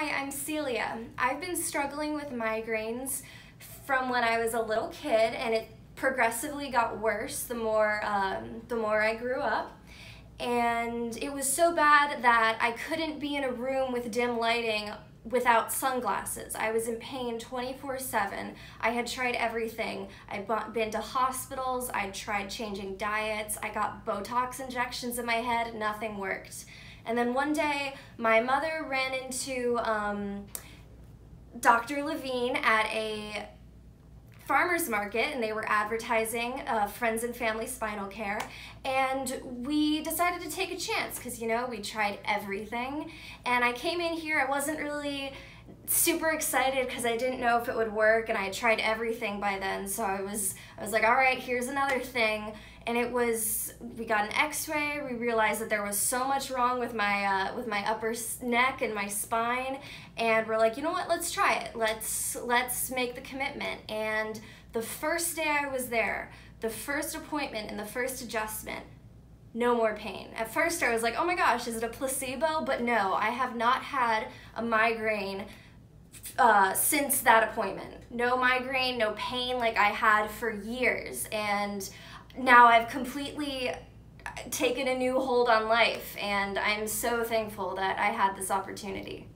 Hi, I'm Celia. I've been struggling with migraines from when I was a little kid, and it progressively got worse the more I grew up. And it was so bad that I couldn't be in a room with dim lighting without sunglasses. I was in pain 24/7. I had tried everything. I'd been to hospitals, I'd tried changing diets, I got Botox injections in my head, nothing worked. And then one day, my mother ran into Dr. Levine at a farmer's market, and they were advertising Friends and Family Spinal Care, and we decided to take a chance because, you know, we tried everything. And I came in here, I wasn't really super excited because I didn't know if it would work, and I had tried everything by then, so I was like, all right, here's another thing. And we got an x-ray, we realized that there was so much wrong with my upper neck and my spine, and we're like, you know what, let's try it. Let's make the commitment. And the first day I was there, the first appointment and the first adjustment, no more pain. At first I was like, oh my gosh, is it a placebo? But no, I have not had a migraine since that appointment. No migraine, no pain like I had for years. And now I've completely taken a new hold on life, and I'm so thankful that I had this opportunity.